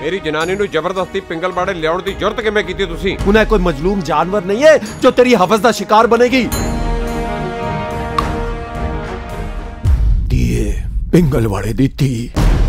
मेरी जनानी नू जबरदस्ती पिंगलवाड़े लियाउण दी जुरत किवें कीती तुसीं? उन्हें कोई मजलूम जानवर नहीं है जो तेरी हवस दा शिकार बनेगी। पिंगलवाड़े दी धी